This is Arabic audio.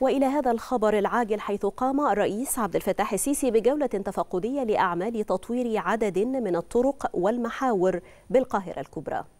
وإلى هذا الخبر العاجل، حيث قام الرئيس عبد الفتاح السيسي بجولة تفقدية لأعمال تطوير عدد من الطرق والمحاور بالقاهرة الكبرى.